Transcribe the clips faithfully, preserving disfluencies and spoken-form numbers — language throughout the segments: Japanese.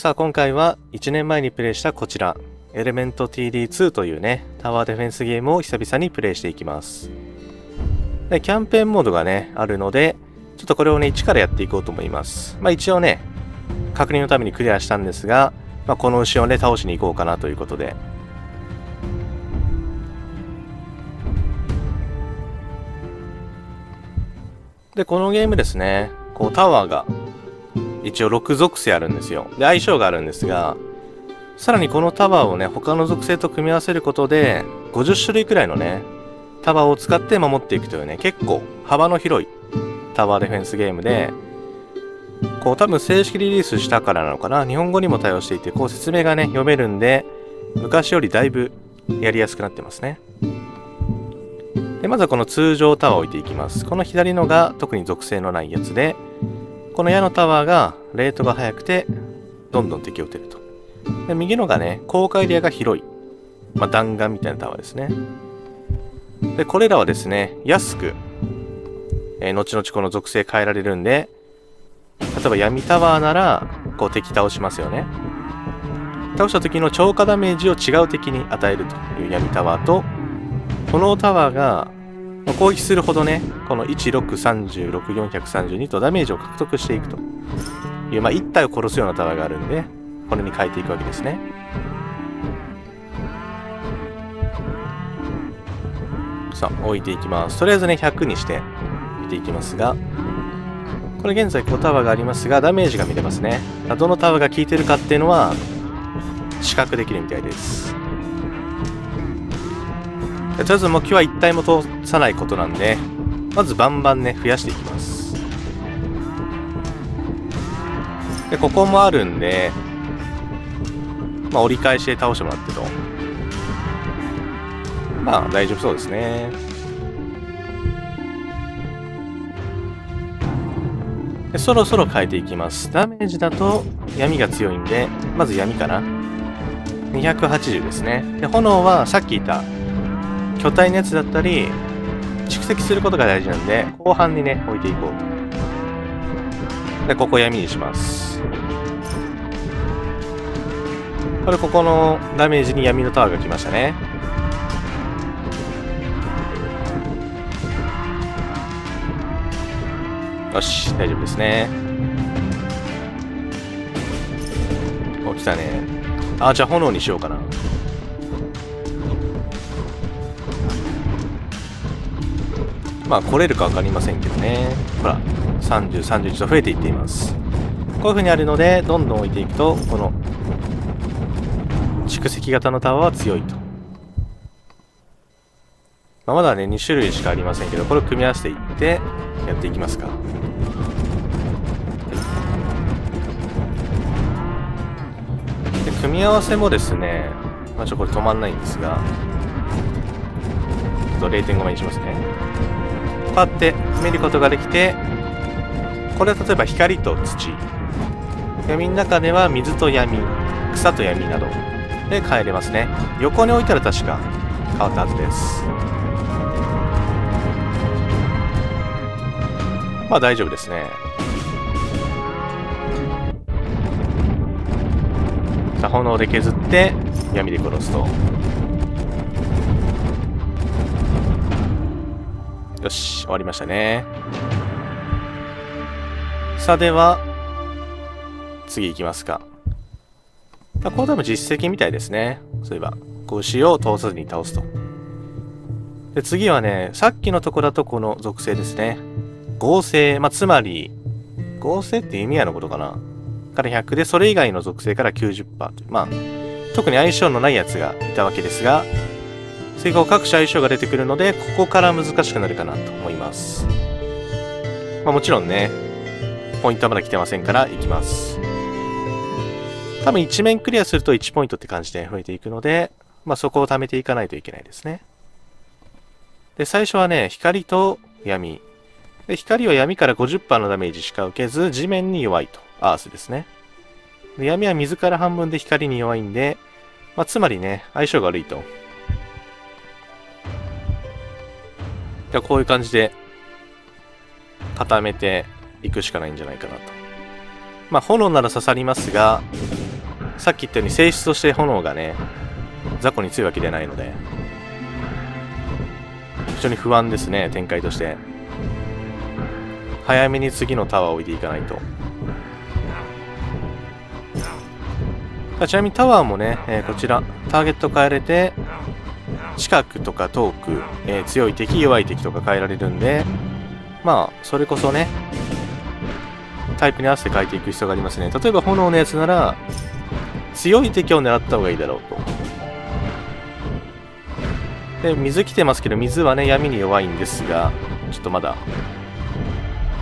さあ今回はいちねんまえにプレイしたこちら、Element ティーディーツー というね、タワーディフェンスゲームを久々にプレイしていきます。で、キャンペーンモードがね、あるので、ちょっとこれをね、一からやっていこうと思います。まあ一応ね、確認のためにクリアしたんですが、まあ、この牛をね、倒しに行こうかなということで。で、このゲームですね、こうタワーが一応ろく属性あるんですよ。で、相性があるんですが、さらにこのタワーをね、他の属性と組み合わせることで、ごじゅっ種類くらいのね、タワーを使って守っていくというね、結構幅の広いタワーディフェンスゲームで、こう多分正式リリースしたからなのかな、日本語にも対応していて、こう説明がね、読めるんで、昔よりだいぶやりやすくなってますね。で、まずはこの通常タワーを置いていきます。この左のが特に属性のないやつで、この矢のタワーがレートが速くてどんどん敵を撃てると。で、右のがね、高エリアが広い、まあ、弾丸みたいなタワーですね。で、これらはですね、安く、えー、後々この属性変えられるんで、例えば闇タワーならこう敵倒しますよね。倒した時の超過ダメージを違う敵に与えるという闇タワーと、炎タワーが攻撃するほどね、このいち、ろく、さんじゅうろく、よんひゃくさんじゅうにとダメージを獲得していくという、まあ、いったいを殺すようなタワーがあるんで、これに変えていくわけですね。さあ、置いていきます。とりあえずね、ひゃくにして置いていきますが、これ現在ごタワーがありますが、ダメージが見れますね。どのタワーが効いてるかっていうのは、視覚できるみたいです。とりあえず目標はいったいも通さないことなんで、まずバンバンね、増やしていきます。で、ここもあるんで、まあ、折り返しで倒してもらってと。まあ、大丈夫そうですね。で、そろそろ変えていきます。ダメージだと闇が強いんで、まず闇かな。にひゃくはちじゅうですね。で、炎はさっき言った巨体のやつだったり、蓄積することが大事なんで、後半にね、置いていこう。で、ここ闇にします。これ、ここのダメージに闇のタワーが来ましたね。よし、大丈夫ですね。お、来たね。あ、じゃあ炎にしようかな。まあ来れるか分かりませんけどね。ほら、さんじゅう、さんじゅういちと増えていっています。こういう風にあるので、どんどん置いていくと、この蓄積型のタワーは強いと。まあ、まだね、に種類しかありませんけど、これを組み合わせていってやっていきますか。で、組み合わせもですね、まあ、ちょっとこれ止まんないんですが、ちょっと れいてんご 倍にしますね。こうやって見ることができて、これは例えば光と土、闇の中では水と闇、草と闇などで変えれますね。横に置いたら確か変わったはずです。まあ大丈夫ですね。さあ、炎で削って闇で殺すと。よし、終わりましたね。さあ、では、次行きますか。これ多分実績みたいですね。そういえば、牛を通さずに倒すと。で、次はね、さっきのとこだとこの属性ですね。合成、まあ、つまり、合成って弓矢のことかな。からひゃくで、それ以外の属性から きゅうじゅっパーセント という。まあ、特に相性のないやつがいたわけですが、追加各種相性が出てくるので、ここから難しくなるかなと思います。まあ、もちろんね、ポイントはまだ来てませんから、いきます。多分いち面クリアするといちポイントって感じで増えていくので、まあ、そこを貯めていかないといけないですね。で、最初はね、光と闇。で、光は闇から ごじゅっパーセント のダメージしか受けず、地面に弱いと。アースですね。で、闇は水から半分で光に弱いんで、まあ、つまりね、相性が悪いと。じゃあこういう感じで固めていくしかないんじゃないかなと。まあ、炎なら刺さりますが、さっき言ったように性質として炎がね雑魚に強いわけではないので非常に不安ですね。展開として早めに次のタワーを置いていかないと。ちなみにタワーもね、えー、こちらターゲット変えれて近くとか遠く、えー、強い敵弱い敵とか変えられるんで、まあそれこそねタイプに合わせて変えていく必要がありますね。例えば炎のやつなら強い敵を狙った方がいいだろうと。で水来てますけど水はね闇に弱いんですがちょっとまだ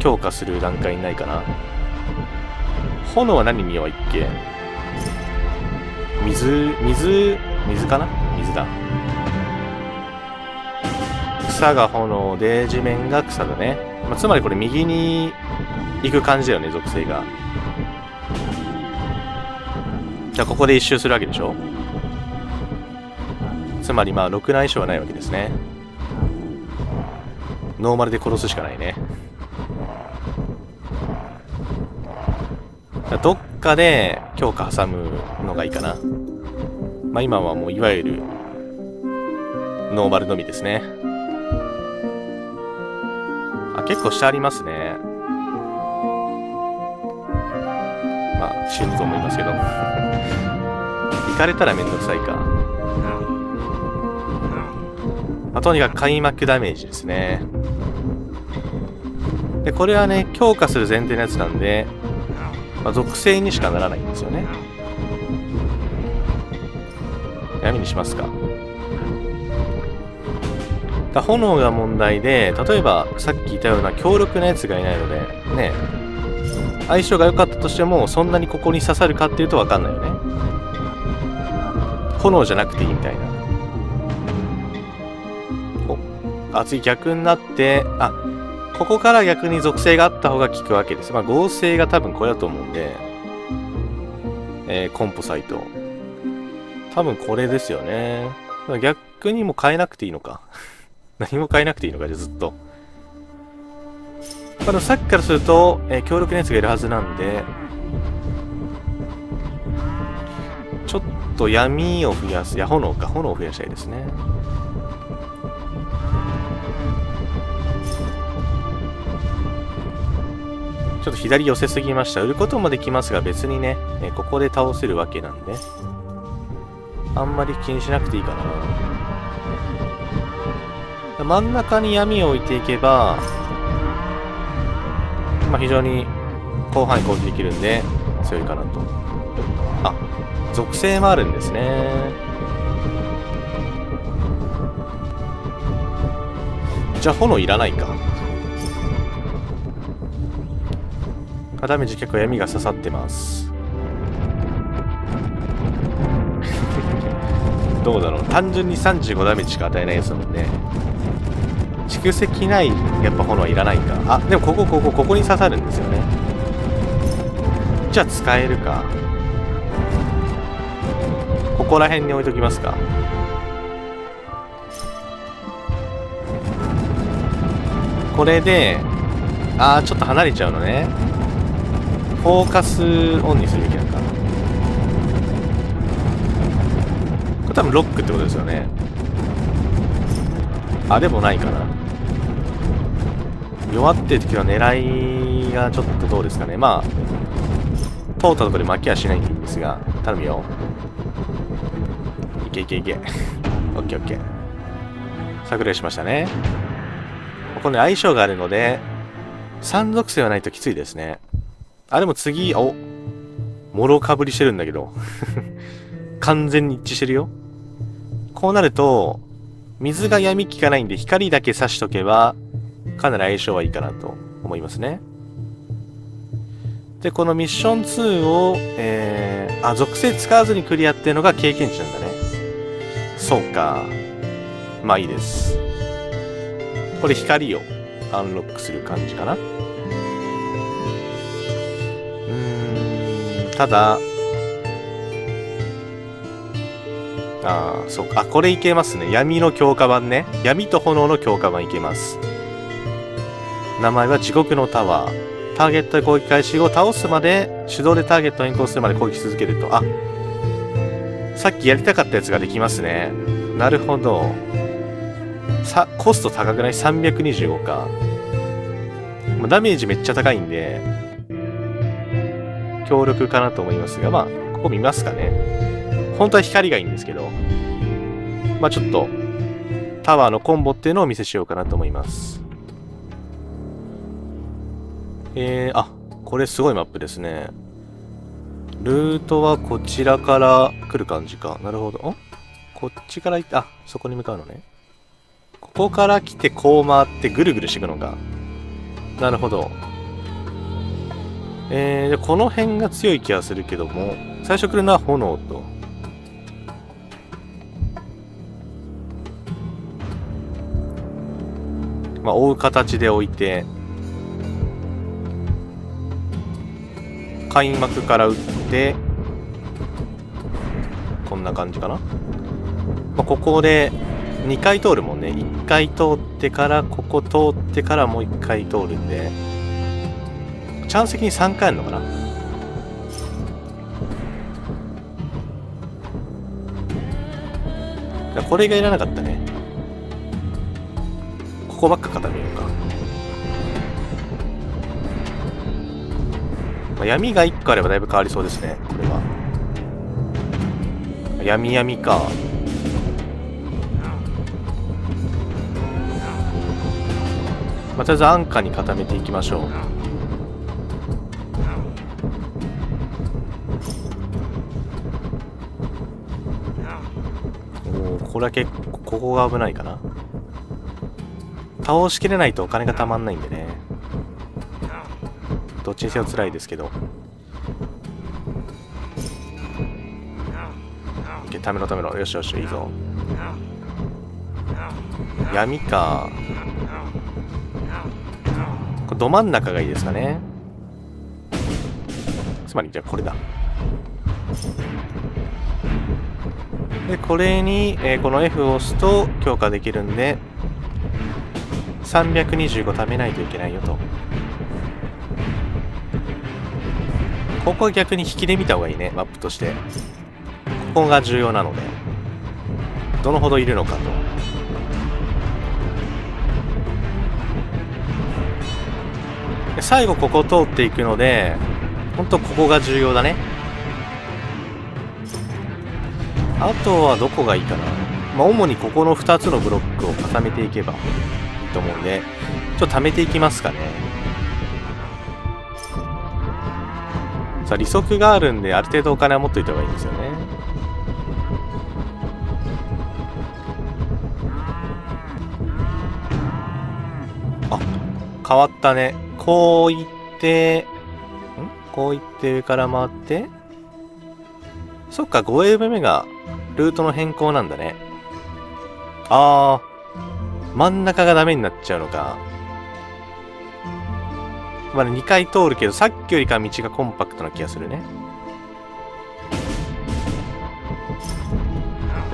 強化する段階にないかな。炎は何に弱いっけ。水水水かな。水だ。草が炎で地面が草だね、まあ、つまりこれ右に行く感じだよね属性が。じゃあここで一周するわけでしょ。つまりまあろくな相性はないわけですね。ノーマルで殺すしかないね。どっかで強化挟むのがいいかな。まあ今はもういわゆるノーマルのみですね。あ、結構下ありますね。まあ死ぬと思いますけど行かれたらめんどくさいか、まあ、とにかく開幕ダメージですね。でこれはね強化する前提のやつなんでまあ属性にしかならないんですよね。闇にしますか。だ炎が問題で例えばさっき言ったような強力なやつがいないのでね相性が良かったとしてもそんなにここに刺さるかっていうと分かんないよね。炎じゃなくていいみたいな。おあ次逆になってあここから逆に属性があった方が効くわけです。まあ合成が多分これだと思うんで、えー、コンポサイト。多分これですよね。逆にもう変えなくていいのか。何も変えなくていいのか、じゃずっと。まあ、でもさっきからすると、えー、強力なやつがいるはずなんで、ちょっと闇を増やす。いや、炎か。炎を増やしたいですね。ちょっと左寄せすぎました。売ることもできますが別にね、えここで倒せるわけなんで、あんまり気にしなくていいかな。真ん中に闇を置いていけば、まあ、非常に広範囲攻撃できるんで強いかなと。あ、属性もあるんですね。じゃあ炎いらないか。ダメージ結構闇が刺さってますどうだろう。単純にさんじゅうごダメージしか与えないですもんね。蓄積ないやっぱ炎はいらないか。あでもここここここに刺さるんですよね。じゃあ使えるか。ここら辺に置いときますか。これであーちょっと離れちゃうのね。フォーカスオンにするべきなのかな。これ多分ロックってことですよね。あでもないかな。弱ってる時は狙いがちょっとどうですかね。まあ通ったところで負けはしないんですが頼むよ。いけいけいけオッケーオッケー。作例しましたね。ここね相性があるのでさん属性はないときついですね。あ、でも次、お、もろかぶりしてるんだけど。完全に一致してるよ。こうなると、水が闇効かないんで光だけ差しとけば、かなり相性はいいかなと思いますね。で、このミッションツーを、えー、あ、属性使わずにクリアっていうのが経験値なんだね。そうか。まあいいです。これ光をアンロックする感じかな。ただ、ああ、そうか。あ、これいけますね。闇の強化版ね。闇と炎の強化版いけます。名前は地獄のタワー。ターゲット攻撃開始後、倒すまで、手動でターゲットを変更するまで攻撃し続けると。あ、さっきやりたかったやつができますね。なるほど。さ、コスト高くない ?さんびゃくにじゅうご か。まあ、ダメージめっちゃ高いんで、強力かなと思いますが、まあ、ここ見ますかね。本当は光がいいんですけど、まあちょっと、タワーのコンボっていうのをお見せしようかなと思います。えー、あ、これすごいマップですね。ルートはこちらから来る感じか。なるほど。ん?こっちから行って、あ、そこに向かうのね。ここから来て、こう回ってぐるぐるしていくのが。なるほど。えー、で、この辺が強い気がするけども、最初来るのは炎と。まあ、追う形で置いて、開幕から打って、こんな感じかな。まあ、ここでにかい通るもんね。いっかい通ってから、ここ通ってからもういっかい通るんで、チャンス的にさんかいあるのかな。これがいらなかったね。ここばっか固めようか。まあ、闇がいっこあればだいぶ変わりそうですね、これは。闇闇か。まあ、とりあえず安価に固めていきましょう。おお、これは結構ここが危ないかな。倒しきれないとお金がたまんないんでね。どっちにせよ辛いですけど。ためろためろ、よしよし、いいぞ。闇か。これど真ん中がいいですかね。つまりじゃあこれだ。でこれに、えー、この F を押すと強化できるんでさんびゃくにじゅうご貯めないといけないよと。ここは逆に引きで見た方がいいね、マップとして。ここが重要なので、どのほどいるのかと。で最後ここを通っていくので、本当ここが重要だね。あとはどこがいいかな。まあ、主にここのふたつのブロックを固めていけばいいと思うんで、ちょっと貯めていきますかね。さあ利息があるんで、ある程度お金は持っといた方がいいんですよね。変わったね。こう行って、ん?こう行って上から回って。そっか、ごウェーブ目がルートの変更なんだね。あー、真ん中がダメになっちゃうのか。まだにかい通るけど、さっきよりか道がコンパクトな気がするね。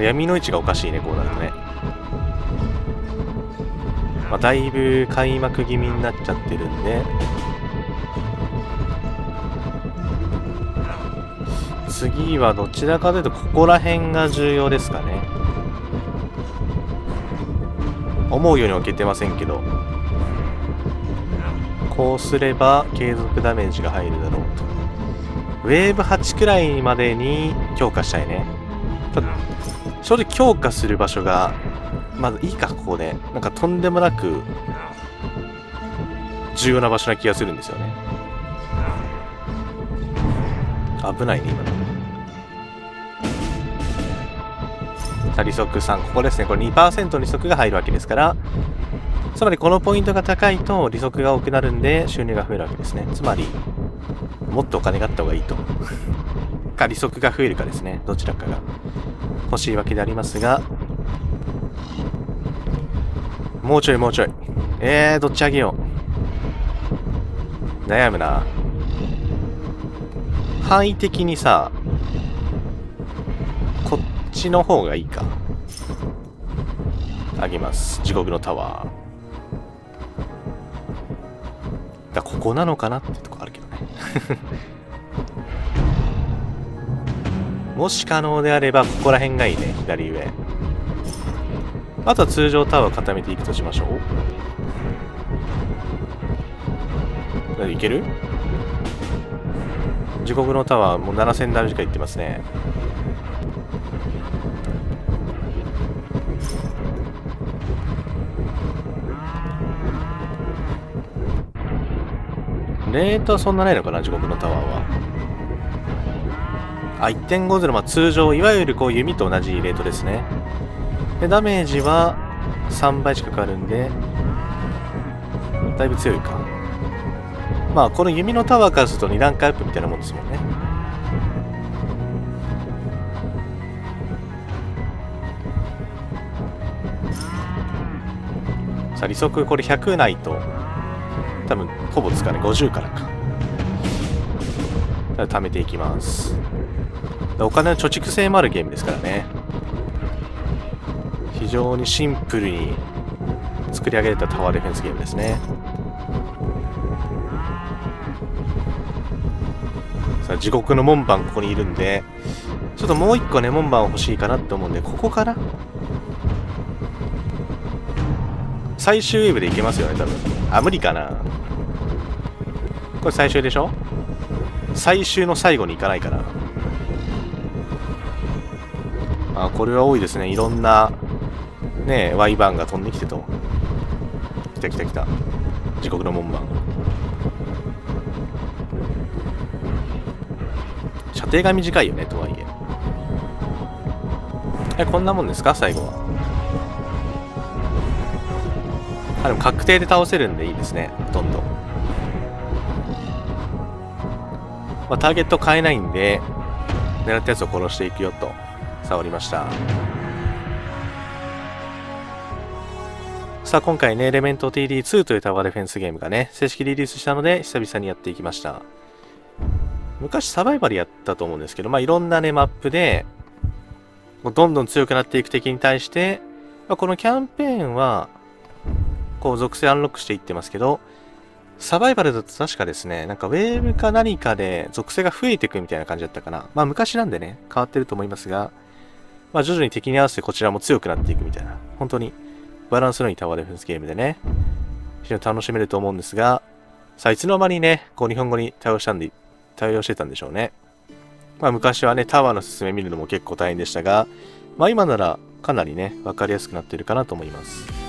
闇の位置がおかしいね、こうなるとね。まあ、だいぶ開幕気味になっちゃってるんで、次はどちらかというとここら辺が重要ですかね。思うように置けてませんけど、こうすれば継続ダメージが入るだろうと。ウェーブはちくらいまでに強化したいね。正直強化する場所がまずいいか、ここで。なんかとんでもなく重要な場所な気がするんですよね。危ないね、今の。さあ、利息さん、ここですね。これ にパーセント 利息が入るわけですから、つまりこのポイントが高いと利息が多くなるんで収入が増えるわけですね。つまり、もっとお金があった方がいいと。か、利息が増えるかですね。どちらかが欲しいわけでありますが、もうちょいもうちょい。えー、どっち上げよう。悩むな。範囲的にさ、こっちの方がいいか。上げます。地獄のタワー。だ、ここなのかなってとこあるけどね。もし可能であればここら辺がいいね、左上。あとは通常タワーを固めていくとしましょう。いける？地獄のタワーもうななせんダメージかいってますね。レートはそんなないのかな、地獄のタワーは。あ、いってんごゼロ、まあ、通常、いわゆるこう弓と同じレートですね。で、ダメージはさんばい近くあるんで、だいぶ強いか。まあ、この弓のタワーからするとに段階アップみたいなもんですもんね。さあ、利息これひゃくないと。多分ほぼつかね、ごじゅうからか。だから貯めていきます。お金の貯蓄性もあるゲームですからね、非常にシンプルに作り上げれたタワーディフェンスゲームですね。さあ、地獄の門番ここにいるんで、ちょっともう一個ね、門番欲しいかなって思うんで、ここから最終ウェーブでいけますよね、多分。あ、無理かな。これ最終でしょ？最終の最後に行かないかな。あ、これは多いですね。いろんな、ねえ、ワイバーンが飛んできてと。来た来た来た。地獄の門番。射程が短いよね、とはいえ。え、こんなもんですか、最後は。あ、でも確定で倒せるんでいいですね、ほとんど。まあ、ターゲット変えないんで、狙ったやつを殺していくよと。触りました。さあ、今回ね、エレメント ティーディーツー というタワーディフェンスゲームがね、正式リリースしたので久々にやっていきました。昔サバイバルやったと思うんですけど、まあ、いろんなねマップでもうどんどん強くなっていく敵に対して、まあ、このキャンペーンはこう属性アンロックしていってますけど、サバイバルだと確かですね、なんかウェーブか何かで属性が増えていくみたいな感じだったかな。まあ昔なんでね、変わってると思いますが、まあ徐々に敵に合わせてこちらも強くなっていくみたいな、本当にバランスのいいタワーディフェンスゲームでね、非常に楽しめると思うんですが、さあ、いつの間にね、こう日本語に対応したんで、対応してたんでしょうね。まあ昔はね、タワーの進め見るのも結構大変でしたが、まあ今ならかなりね、わかりやすくなっているかなと思います。